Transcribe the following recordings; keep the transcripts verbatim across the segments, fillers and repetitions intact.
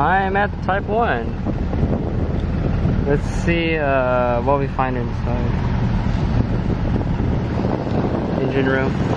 I'm at Type One. Let's see uh, what we find inside. Engine room.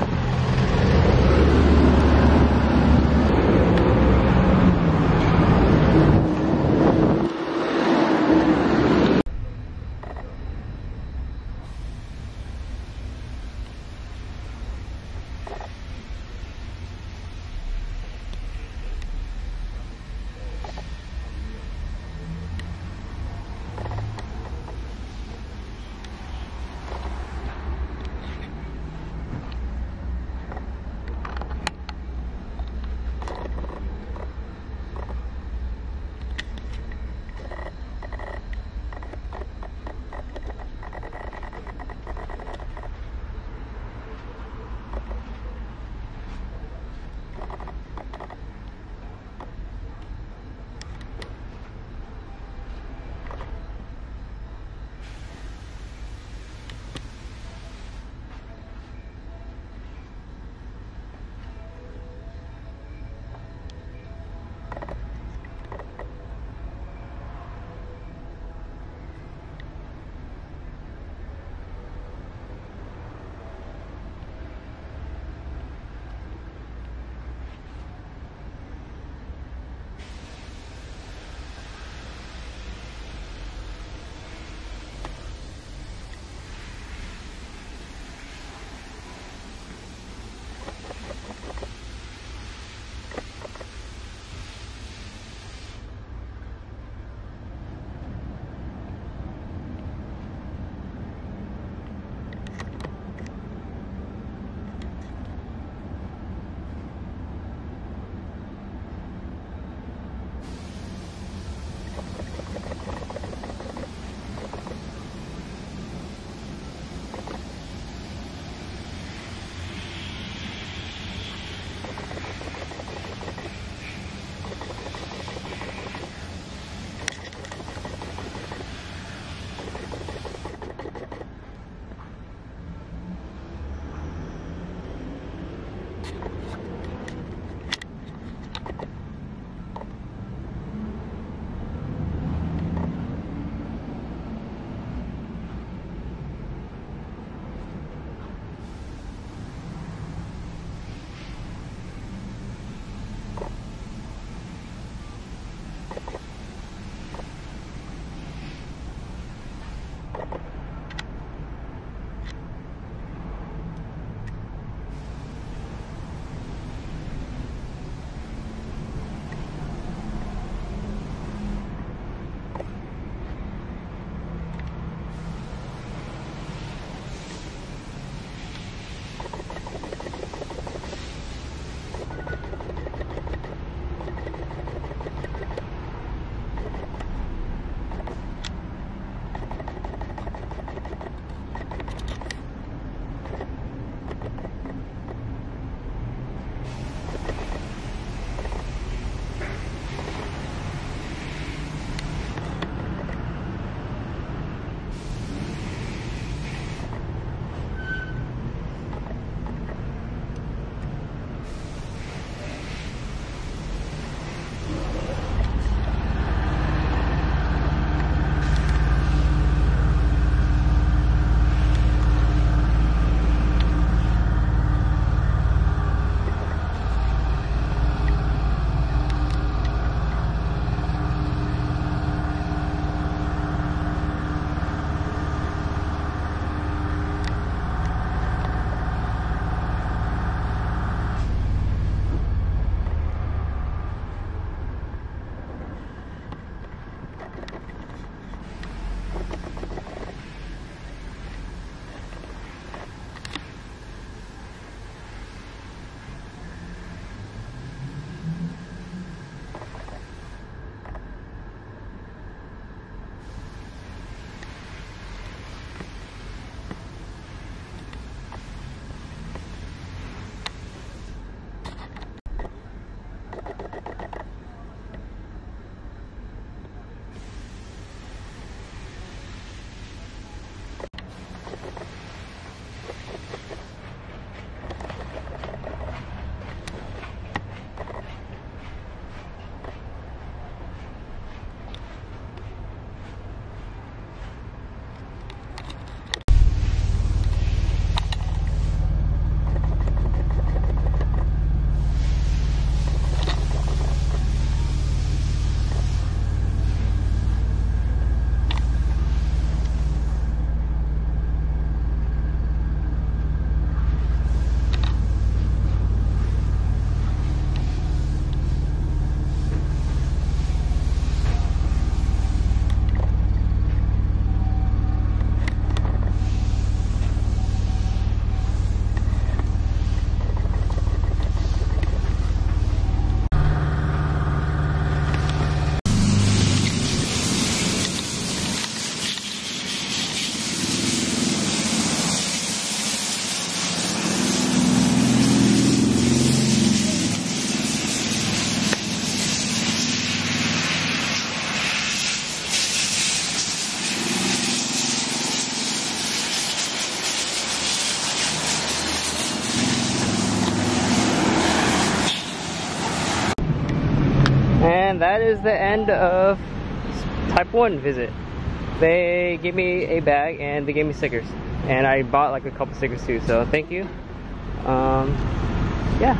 is the end of Type One visit. They gave me a bag and they gave me stickers, and I bought like a couple stickers too, so thank you. Um, yeah,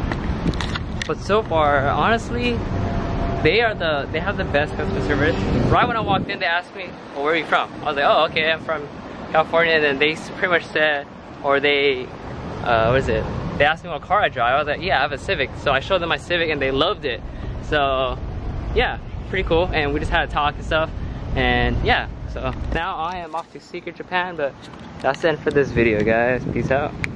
but so far, honestly, they are the they have the best customer service. Right when I walked in, they asked me, well, where are you from? I was like, oh, okay, I'm from California. And then they pretty much said, or they uh, what is it? They asked me what car I drive. I was like, yeah, I have a Civic. So I showed them my Civic and they loved it. So yeah, pretty cool. And we just had a talk and stuff. And yeah, so now I am off to Secret Japan, but that's it for this video, guys. Peace out.